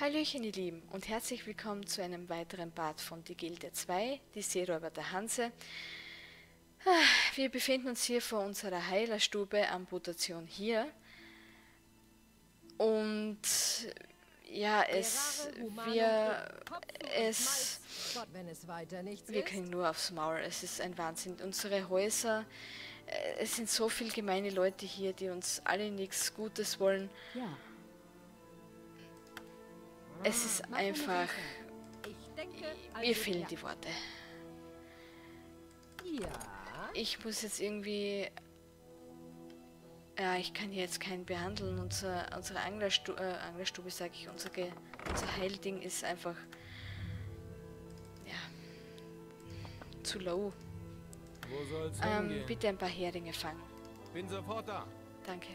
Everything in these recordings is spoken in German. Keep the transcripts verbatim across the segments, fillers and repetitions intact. Hallöchen ihr Lieben und herzlich willkommen zu einem weiteren Part von Die Gilde zwei, die Seeräuber der Hanse. Wir befinden uns hier vor unserer Heilerstube, Amputation hier. Und ja, es, wir, es, wir kriegen nur aufs Maul, es ist ein Wahnsinn. Unsere Häuser, es sind so viele gemeine Leute hier, die uns alle nichts Gutes wollen. Ja. Es ist einfach, mir fehlen die Worte. Ich muss jetzt irgendwie, ja, ich kann jetzt keinen behandeln. Unser, unsere Anglerstube, äh, Anglerstube sage ich, unser, Ge unser Heilding ist einfach, ja, zu low. Wo soll's ähm, bitte ein paar Heringe fangen. Bin sofort da. Danke.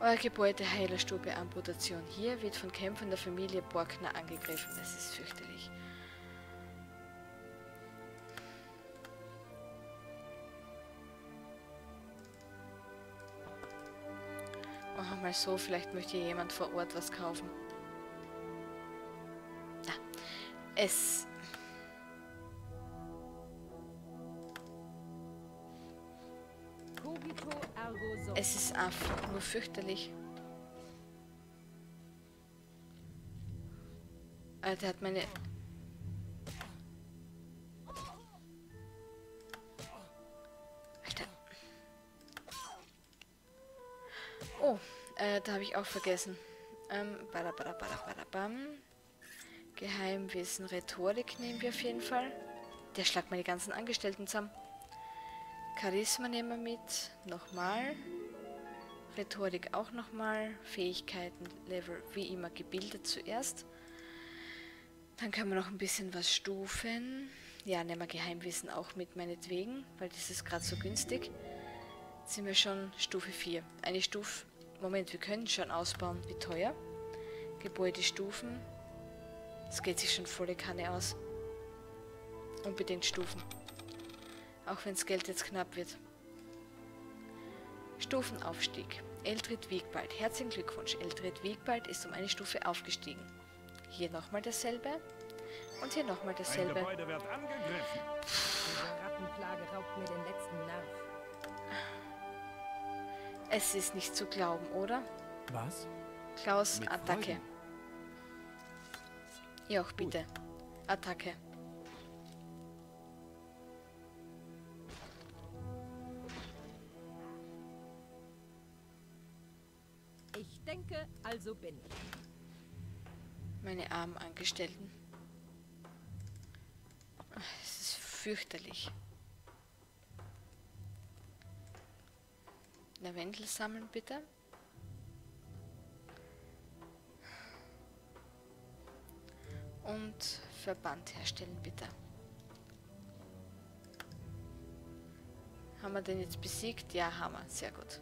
Euer Gebäude Heilerstube Amputation hier wird von Kämpfern der Familie Borgner angegriffen. Das ist fürchterlich. Machen wir mal so, vielleicht möchte jemand vor Ort was kaufen. Na, es... Es ist einfach nur fürchterlich. Ah, der hat meine... Alter. Oh, äh, da habe ich auch vergessen. Ähm, barabarabarabarabam. Geheimwissen, Rhetorik nehmen wir auf jeden Fall. Der schlagt mal die ganzen Angestellten zusammen. Charisma nehmen wir mit. Nochmal. Rhetorik auch nochmal, Fähigkeiten, Level, wie immer gebildet zuerst. Dann können wir noch ein bisschen was stufen. Ja, nehmen wir Geheimwissen auch mit, meinetwegen, weil das ist gerade so günstig. Jetzt sind wir schon Stufe vier. Eine Stufe, Moment, wir können schon ausbauen, wie teuer. Gebäudestufen, das geht sich schon volle Kanne aus. Unbedingt Stufen, auch wenn das Geld jetzt knapp wird. Stufenaufstieg. Eldrit Wegbald. Herzlichen Glückwunsch. Eldrit Wegbald ist um eine Stufe aufgestiegen. Hier nochmal dasselbe. Und hier nochmal dasselbe. Ein Gebäude wird angegriffen. Die Rattenplage raubt mir den letzten Nerv. Es ist nicht zu glauben, oder? Was? Klaus, mit Attacke. Ja, auch bitte. Gut. Attacke. Ich denke, also bin ich. Meine armen Angestellten. Es ist fürchterlich. Lavendel sammeln, bitte. Und Verband herstellen, bitte. Haben wir den jetzt besiegt? Ja, haben wir. Sehr gut.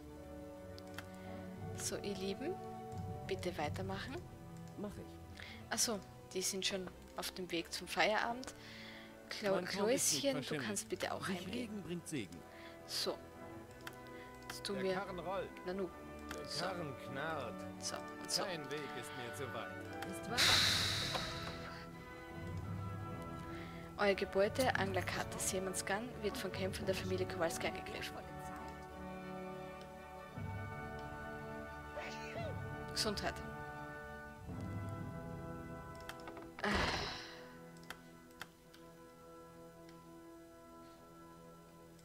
So, ihr Lieben, bitte weitermachen. Mach ich. Achso, die sind schon auf dem Weg zum Feierabend. Klau Klauschen, du kannst bitte auch heimgehen. So. Jetzt tun wir... Nanu. So. So, und so. Kein Weg ist mir zu weit. Euer Gebäude, Anglerkate-Seemannsgarn, wird von Kämpfern der Familie Kowalski angegriffen. Gesundheit. Ah.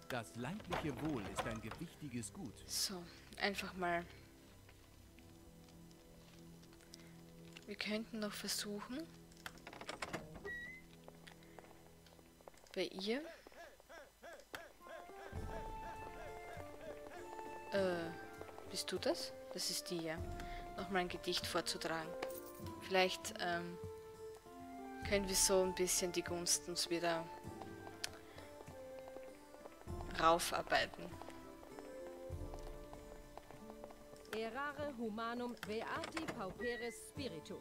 Das leibliche Wohl ist ein gewichtiges Gut. So, einfach mal. Wir könnten noch versuchen, bei ihr äh, bist du das? Das ist die, ja. Nochmal ein Gedicht vorzutragen. Vielleicht ähm, können wir so ein bisschen die Gunst uns wieder raufarbeiten. Errare humanum beati pauperis spiritu.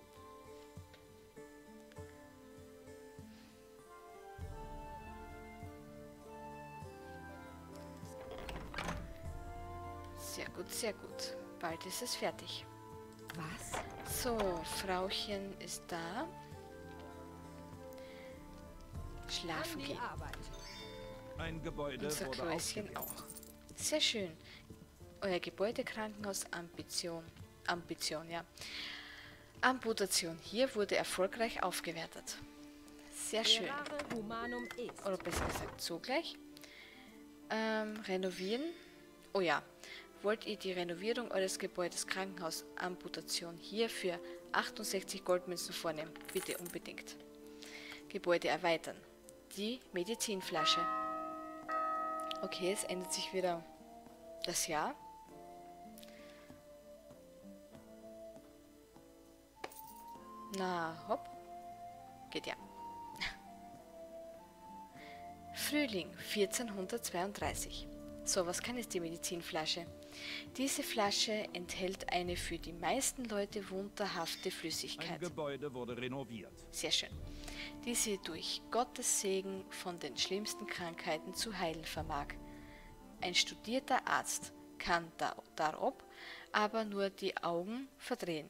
Sehr gut, sehr gut. Bald ist es fertig. Was? So, Frauchen ist da. Schlafen gehen. Ein Gebäude Unser Kräuschen auch. Sehr schön. Euer Gebäude, Krankenhaus Amputation. Amputation, ja. Amputation. Hier wurde erfolgreich aufgewertet. Sehr schön. Oder besser gesagt, zugleich. Ähm, renovieren. Oh ja. Wollt ihr die Renovierung eures Gebäudes Krankenhaus Amputation hier für achtundsechzig Goldmünzen vornehmen? Bitte unbedingt. Gebäude erweitern. Die Medizinflasche. Okay, es ändert sich wieder das Jahr. Na, hopp. Geht ja. Frühling vierzehnhundertzweiunddreißig. So, was kann jetzt die Medizinflasche? Diese Flasche enthält eine für die meisten Leute wunderhafte Flüssigkeit. Ein Gebäude wurde renoviert. Sehr schön. Die sie durch Gottes Segen von den schlimmsten Krankheiten zu heilen vermag. Ein studierter Arzt kann da, darob aber nur die Augen verdrehen.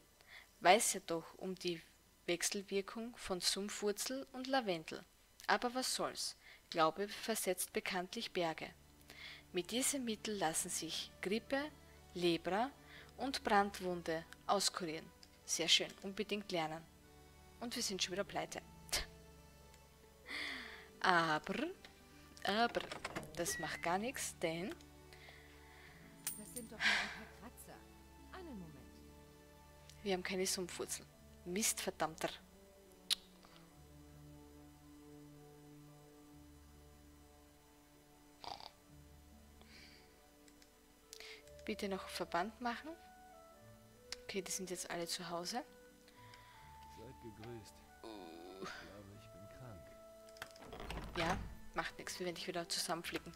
Weiß er doch um die Wechselwirkung von Sumpfwurzel und Lavendel. Aber was soll's? Glaube versetzt bekanntlich Berge. Mit diesem Mittel lassen sich Grippe, Lebra und Brandwunde auskurieren. Sehr schön, unbedingt lernen. Und wir sind schon wieder pleite. Aber, aber, das macht gar nichts, denn... Das sind doch ein paar Kratzer. Einen Moment. Wir haben keine Sumpfwurzel. Mist, verdammter. Bitte noch Verband machen. Okay, die sind jetzt alle zu Hause. Seid gegrüßt. Uh. Ich glaube, ich bin krank. Ja, macht nichts. Wir werden dich wieder zusammenflicken.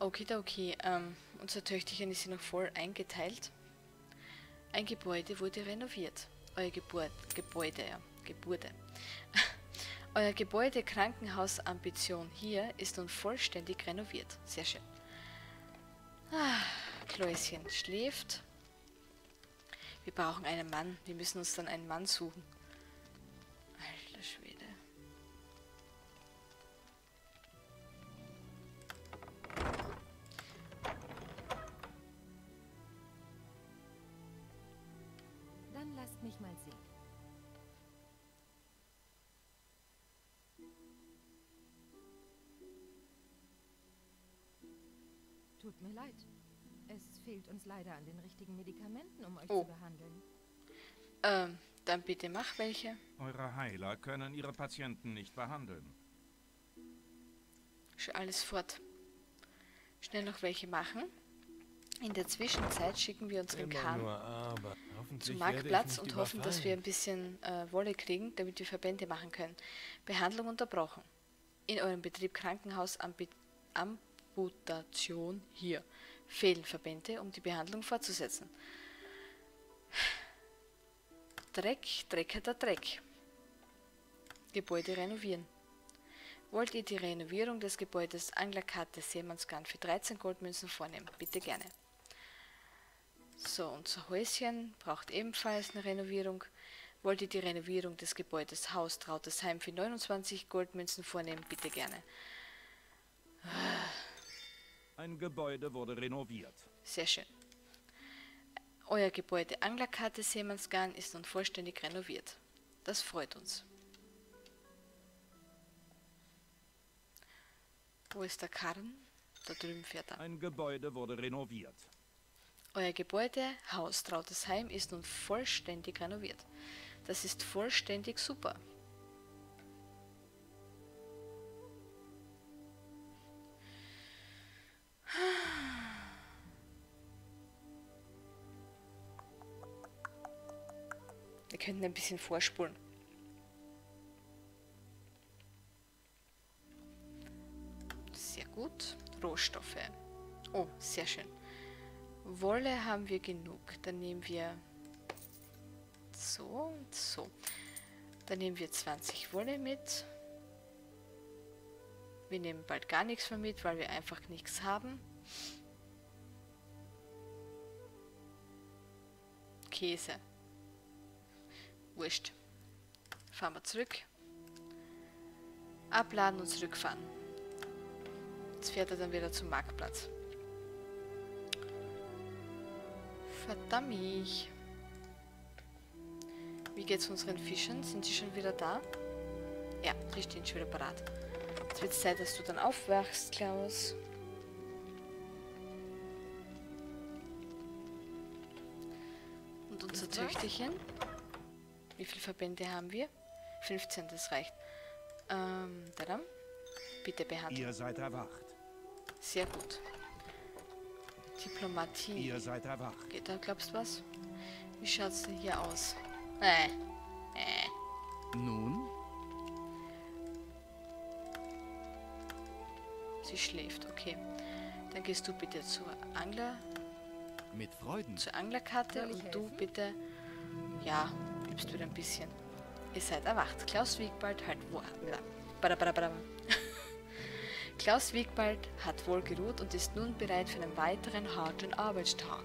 Okay, da okay. Ähm, unser Töchterchen ist hier noch voll eingeteilt. Ein Gebäude wurde renoviert. Euer Geburt, Gebäude, ja, Geburde. Euer Gebäude Krankenhaus Ambition hier ist nun vollständig renoviert. Sehr schön. Ah, Kläuschen schläft. Wir brauchen einen Mann. Wir müssen uns dann einen Mann suchen. Alter Schwede. Dann lasst mich mal sehen. Tut mir leid. Es fehlt uns leider an den richtigen Medikamenten, um euch oh. zu behandeln. Ähm, dann bitte mach welche. Eure Heiler können ihre Patienten nicht behandeln. Schon alles fort. Schnell noch welche machen. In der Zwischenzeit schicken wir unseren Kahn zum Marktplatz und überfallen. hoffen, dass wir ein bisschen äh, Wolle kriegen, damit wir Verbände machen können. Behandlung unterbrochen. In eurem Betrieb Krankenhaus am, Be am Amputation hier. Fehlen Verbände, um die Behandlung fortzusetzen. Dreck, dreckerter Dreck. Gebäude renovieren. Wollt ihr die Renovierung des Gebäudes Anglerkate-Seemannsgarn für dreizehn Goldmünzen vornehmen? Bitte gerne. So, unser Häuschen braucht ebenfalls eine Renovierung. Wollt ihr die Renovierung des Gebäudes Haus trautes Heim für neunundzwanzig Goldmünzen vornehmen? Bitte gerne. Ein Gebäude wurde renoviert. Sehr schön. Euer Gebäude Anglerkate-Seemannsgarn ist nun vollständig renoviert. Das freut uns. Wo ist der Karren? Da drüben fährt er. Ein Gebäude wurde renoviert. Euer Gebäude Haus trautes Heim ist nun vollständig renoviert. Das ist vollständig super. Wir könnten ein bisschen vorspulen. Sehr gut. Rohstoffe. Oh, sehr schön. Wolle haben wir genug. Dann nehmen wir so und so. Dann nehmen wir zwanzig Wolle mit. Wir nehmen bald gar nichts mehr mit, weil wir einfach nichts haben. Käse. Wurscht. Fahren wir zurück. Abladen und zurückfahren. Jetzt fährt er dann wieder zum Marktplatz. Verdammt. Wie geht's unseren Fischen? Sind sie schon wieder da? Ja, die stehen schon wieder parat. Jetzt wird es Zeit, dass du dann aufwachst, Klaus. Und unser Töchterchen. Wie viele Verbände haben wir? fünfzehn, das reicht. Ähm, tadam. Bitte behandeln. Ihr seid erwacht. Sehr gut. Diplomatie. Ihr seid erwacht. Geht da, glaubst du was? Wie schaut's denn hier aus? Äh. Äh. Nun? Sie schläft, okay. Dann gehst du bitte zur Angler. Mit Freuden. Zur Anglerkarte und helfen? Du bitte. Ja, gibst wieder ein bisschen. Ihr seid erwacht. Klaus Wiegbald hat wohl. Klaus Wiegbald hat wohl geruht und ist nun bereit für einen weiteren harten Arbeitstag.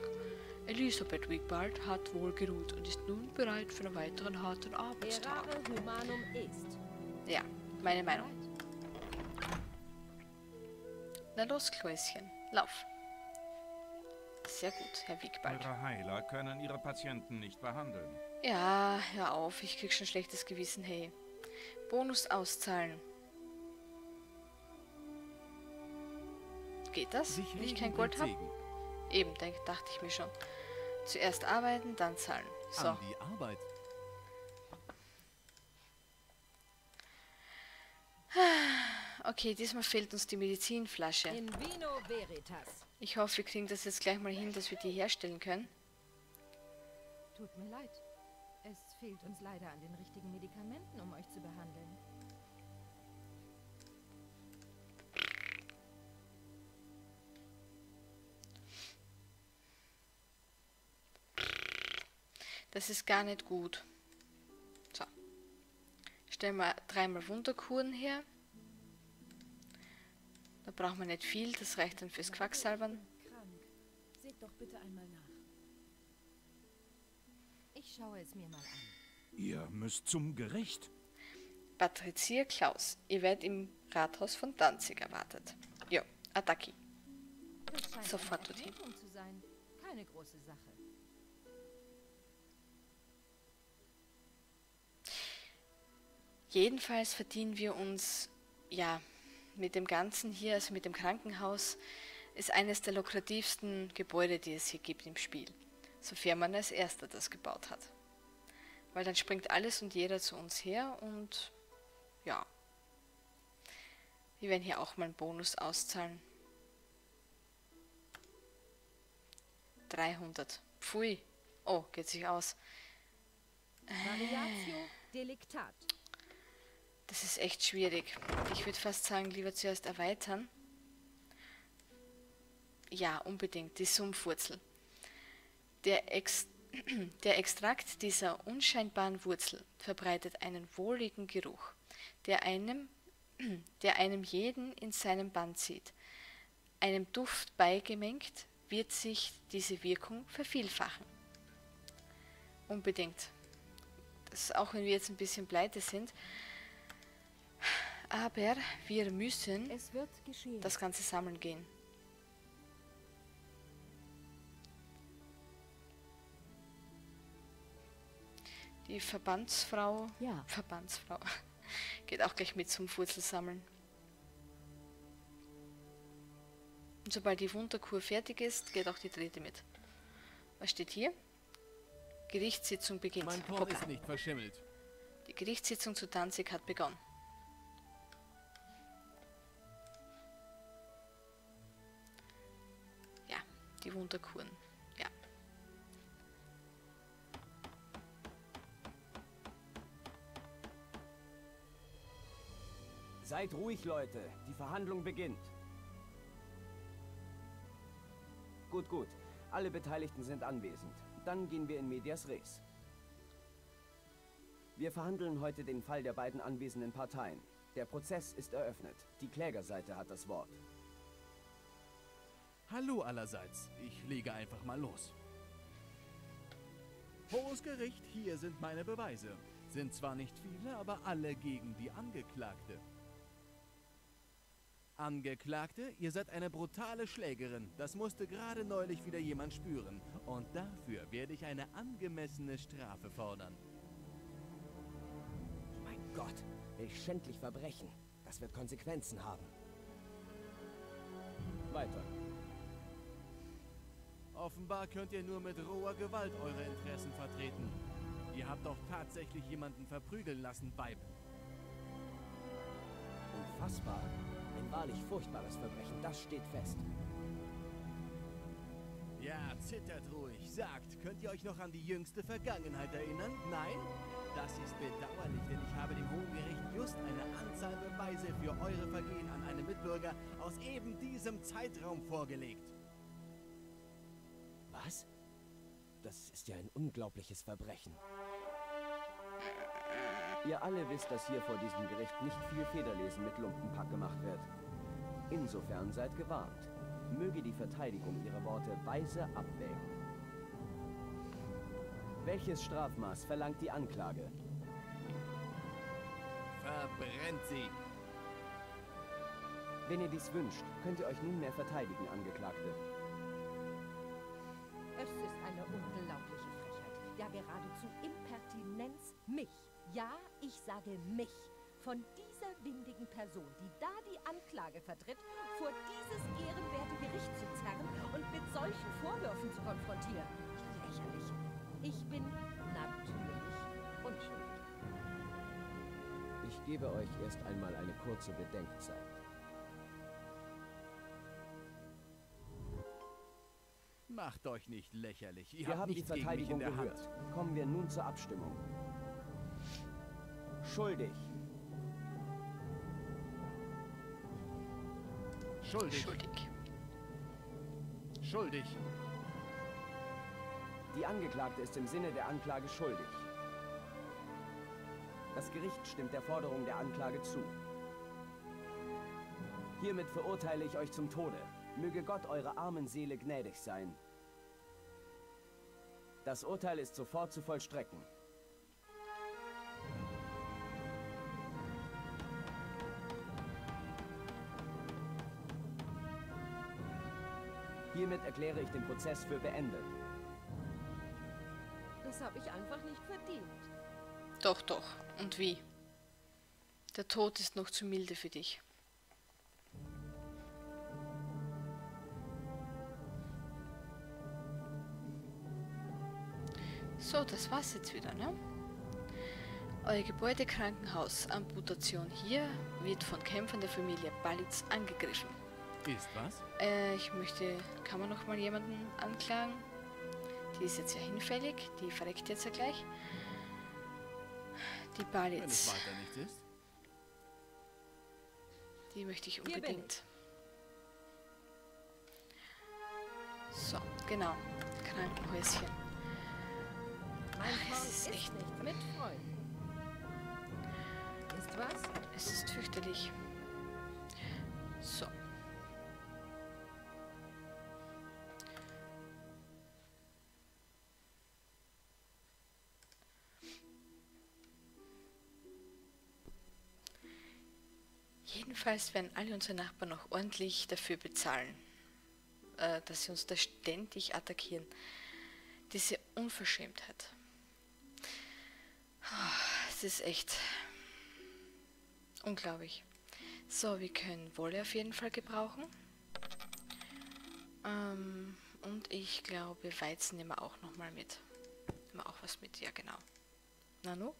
Elisabeth Wiegbald hat wohl geruht und ist nun bereit für einen weiteren harten Arbeitstag. Ja, meine Meinung. Na los, Kläuschen, lauf. Sehr gut, Herr Wiegbald. Ihre Heiler können ihre Patienten nicht behandeln. Ja, hör auf, ich krieg schon schlechtes Gewissen, hey. Bonus auszahlen. Geht das, wenn ich kein Gold habe? Eben, dachte ich mir schon. Zuerst arbeiten, dann zahlen. So. An die Arbeit. Okay, diesmal fehlt uns die Medizinflasche. In Vino Veritas. Ich hoffe, wir kriegen das jetzt gleich mal hin, dass wir die herstellen können. Tut mir leid. Es fehlt uns leider an den richtigen Medikamenten, um euch zu behandeln. Das ist gar nicht gut. So. Stellen wir dreimal Wunderkuren her. Da braucht man nicht viel, das reicht dann fürs Quacksalbern. Seht doch bitte einmal nach. Ich schaue es mir mal an. Ihr müsst zum Gericht. Patrizier Klaus, ihr werdet im Rathaus von Danzig erwartet. Jo, Attacki. Sofort dorthin. Zu sein. Keine große Sache. Jedenfalls verdienen wir uns, ja, mit dem Ganzen hier, also mit dem Krankenhaus, ist eines der lukrativsten Gebäude, die es hier gibt im Spiel. Sofern man als Erster das gebaut hat. Weil dann springt alles und jeder zu uns her und ja. Wir werden hier auch mal einen Bonus auszahlen. dreihundert. Pfui. Oh, geht sich aus. Variatio Delictat. Das ist echt schwierig. Ich würde fast sagen, lieber zuerst erweitern. Ja, unbedingt. Die Sumpfwurzel. Der, Ex der Extrakt dieser unscheinbaren Wurzel verbreitet einen wohligen Geruch, der einem, der einem jeden in seinem Bann zieht. Einem Duft beigemengt wird sich diese Wirkung vervielfachen. Unbedingt. Das, auch wenn wir jetzt ein bisschen pleite sind. Aber wir müssen es wird geschehen. Das Ganze sammeln gehen. Die Verbandsfrau, ja. Verbandsfrau geht auch gleich mit zum Wurzel sammeln. Und sobald die Wunderkur fertig ist, geht auch die dritte mit. Was steht hier? Gerichtssitzung beginnt. Mein Tor ist nicht verschimmelt. Die Gerichtssitzung zu Danzig hat begonnen. Die Wunderkuren, ja. Seid ruhig, Leute. Die Verhandlung beginnt. Gut, gut. Alle Beteiligten sind anwesend. Dann gehen wir in medias res. Wir verhandeln heute den Fall der beiden anwesenden Parteien. Der Prozess ist eröffnet. Die Klägerseite hat das Wort. Hallo allerseits, ich lege einfach mal los. Hohes Gericht, hier sind meine Beweise. Sind zwar nicht viele, aber alle gegen die Angeklagte. Angeklagte, ihr seid eine brutale Schlägerin. Das musste gerade neulich wieder jemand spüren. Und dafür werde ich eine angemessene Strafe fordern. Mein Gott, welch schändlich Verbrechen. Das wird Konsequenzen haben. Weiter. Offenbar könnt ihr nur mit roher Gewalt eure Interessen vertreten. Ihr habt doch tatsächlich jemanden verprügeln lassen, Weib. Unfassbar. Ein wahrlich furchtbares Verbrechen, das steht fest. Ja, zittert ruhig. Sagt, könnt ihr euch noch an die jüngste Vergangenheit erinnern? Nein? Das ist bedauerlich, denn ich habe dem Hohen Gericht just eine Anzahl Beweise für eure Vergehen an einem Mitbürger aus eben diesem Zeitraum vorgelegt. Was? Das ist ja ein unglaubliches Verbrechen. Ihr alle wisst, dass hier vor diesem Gericht nicht viel Federlesen mit Lumpenpack gemacht wird. Insofern seid gewarnt. Möge die Verteidigung ihre Worte weise abwägen. Welches Strafmaß verlangt die Anklage? Verbrennt sie! Wenn ihr dies wünscht, könnt ihr euch nunmehr verteidigen, Angeklagte. Es ist eine unglaubliche Frechheit, ja geradezu Impertinenz, mich, ja, ich sage mich, von dieser windigen Person, die da die Anklage vertritt, vor dieses ehrenwerte Gericht zu zerren und mit solchen Vorwürfen zu konfrontieren. Lächerlich. Ich bin natürlich unschuldig. Ich gebe euch erst einmal eine kurze Bedenkzeit. Macht euch nicht lächerlich. Ihr habt die Verteidigung gehört. Kommen wir nun zur Abstimmung. Schuldig. Schuldig. Schuldig. Schuldig. Die Angeklagte ist im Sinne der Anklage schuldig. Das Gericht stimmt der Forderung der Anklage zu. Hiermit verurteile ich euch zum Tode. Möge Gott eure armen Seele gnädig sein. Das Urteil ist sofort zu vollstrecken. Hiermit erkläre ich den Prozess für beendet. Das habe ich einfach nicht verdient. Doch, doch. Und wie? Der Tod ist noch zu milde für dich. So, das war's jetzt wieder, ne? Euer Gebäude Krankenhaus Amputation hier wird von Kämpfern der Familie Balitz angegriffen. Ist was? Äh, ich möchte... Kann man noch mal jemanden anklagen? Die ist jetzt ja hinfällig, die verreckt jetzt ja gleich. Die Balitz. Wenn es weiter nicht ist. Die möchte ich unbedingt. So, genau. Krankenhäuschen. Ach, es ist echt nicht mit Freunden. Ist was? Es ist fürchterlich. So. Jedenfalls werden alle unsere Nachbarn noch ordentlich dafür bezahlen, äh, dass sie uns da ständig attackieren. Diese Unverschämtheit. Es ist echt unglaublich. So, wir können Wolle auf jeden Fall gebrauchen. Ähm, und ich glaube, Weizen nehmen wir auch nochmal mit. Nehmen wir auch was mit, ja genau. Nanu?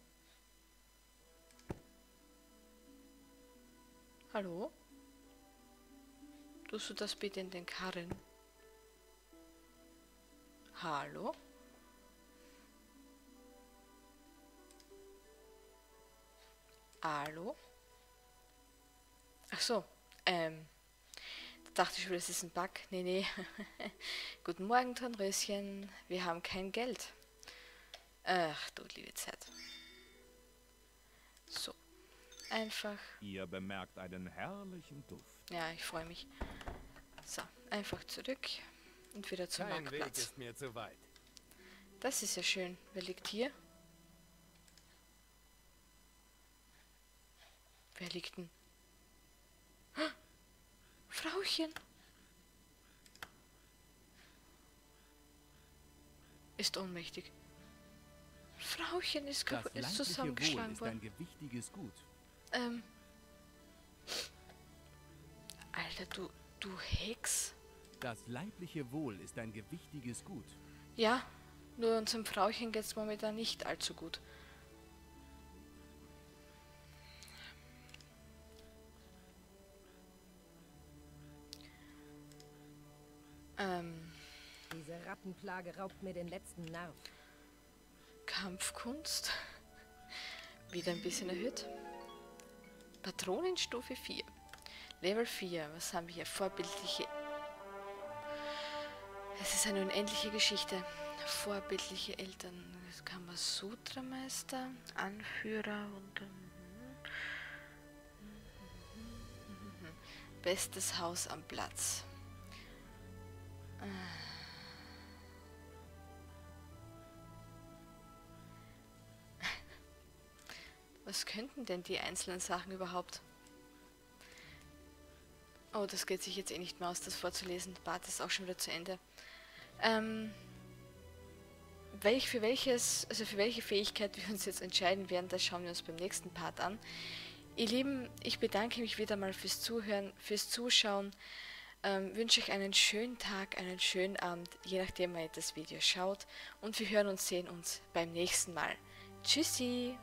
Hallo? Tust du das bitte in den Karren? Hallo? Hallo? Ach so, ähm, da dachte ich schon, das ist ein Bug. Nee, nee. Guten Morgen, Tonröschen. Wir haben kein Geld. Ach du liebe Zeit. So. Einfach. Ihr bemerkt einen herrlichen Duft. Ja, ich freue mich. So, einfach zurück und wieder zum Marktplatz. Kein Weg ist mir zu weit. Das ist ja schön. Wer liegt hier? Wer liegt denn? Ah, Frauchen! Ist ohnmächtig. Frauchen ist, ist zusammengeschlagen worden. Das ist ein gewichtiges Gut. Ähm. Alter, du, du Hex. Das leibliche Wohl ist ein gewichtiges Gut. Ja, nur unserem Frauchen geht es momentan nicht allzu gut. Ähm. Diese Rattenplage raubt mir den letzten Nerv. Kampfkunst. Wieder ein bisschen erhöht. Patronenstufe vier. Level vier. Was haben wir hier? Vorbildliche... Es ist eine unendliche Geschichte. Vorbildliche Eltern. Das kann man Sutrameister, Anführer und... Bestes Haus am Platz. Was könnten denn die einzelnen Sachen überhaupt? Oh, das geht sich jetzt eh nicht mehr aus, das vorzulesen. Der Part ist auch schon wieder zu Ende. Ähm, welch für welches, also für welche Fähigkeit wir uns jetzt entscheiden werden, das schauen wir uns beim nächsten Part an. Ihr Lieben, ich bedanke mich wieder mal fürs Zuhören, fürs Zuschauen. Ähm, wünsche euch einen schönen Tag, einen schönen Abend, je nachdem, wann ihr das Video schaut. Und wir hören und sehen uns beim nächsten Mal. Tschüssi!